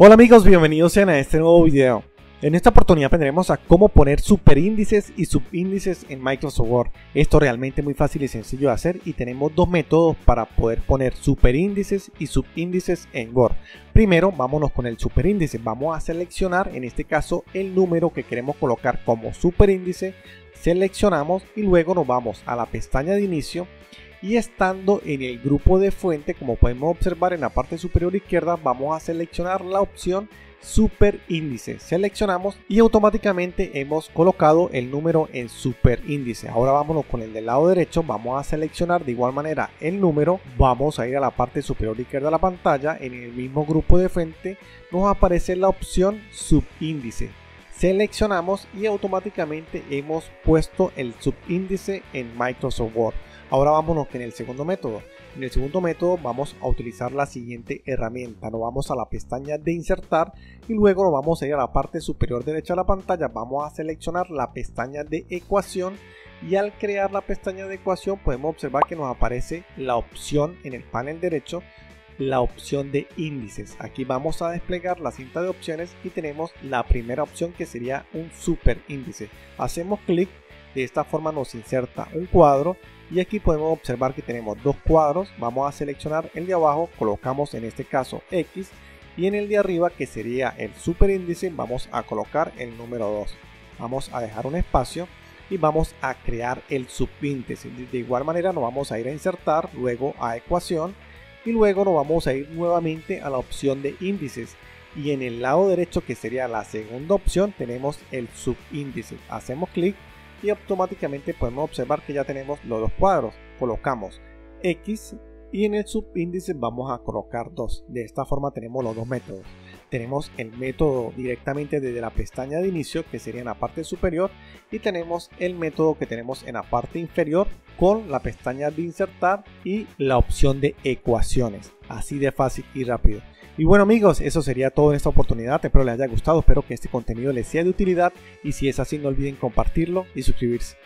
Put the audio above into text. Hola amigos, bienvenidos sean a este nuevo video. En esta oportunidad aprenderemos a cómo poner superíndices y subíndices en Microsoft Word. Esto realmente es muy fácil y sencillo de hacer y tenemos dos métodos para poder poner superíndices y subíndices en Word. Primero, vámonos con el superíndice. Vamos a seleccionar en este caso el número que queremos colocar como superíndice. Seleccionamos y luego nos vamos a la pestaña de inicio. Y estando en el grupo de fuente, como podemos observar en la parte superior izquierda, vamos a seleccionar la opción superíndice. Seleccionamos y automáticamente hemos colocado el número en superíndice. Ahora vámonos con el del lado derecho, vamos a seleccionar de igual manera el número, vamos a ir a la parte superior izquierda de la pantalla, en el mismo grupo de fuente nos aparece la opción subíndice. Seleccionamos y automáticamente hemos puesto el subíndice en Microsoft Word. Ahora vámonos en el segundo método. En el segundo método vamos a utilizar la siguiente herramienta. Nos vamos a la pestaña de insertar y luego nos vamos a ir a la parte superior derecha de la pantalla. Vamos a seleccionar la pestaña de ecuación y al crear la pestaña de ecuación podemos observar que nos aparece la opción en el panel derecho, la opción de índices. Aquí vamos a desplegar la cinta de opciones y tenemos la primera opción que sería un superíndice. Hacemos clic. De esta forma nos inserta un cuadro y aquí podemos observar que tenemos dos cuadros. Vamos a seleccionar el de abajo, colocamos en este caso X, y en el de arriba, que sería el superíndice, vamos a colocar el número 2. Vamos a dejar un espacio y vamos a crear el subíndice. De igual manera nos vamos a ir a insertar, luego a ecuación y luego nos vamos a ir nuevamente a la opción de índices. Y en el lado derecho, que sería la segunda opción, tenemos el subíndice. Hacemos clic y automáticamente podemos observar que ya tenemos los dos cuadros. Colocamos X y en el subíndice vamos a colocar 2. De esta forma tenemos los dos métodos. Tenemos el método directamente desde la pestaña de inicio, que sería en la parte superior, y tenemos el método que tenemos en la parte inferior con la pestaña de insertar y la opción de ecuaciones. Así de fácil y rápido. Y bueno amigos, eso sería todo en esta oportunidad. Espero les haya gustado, espero que este contenido les sea de utilidad y si es así no olviden compartirlo y suscribirse.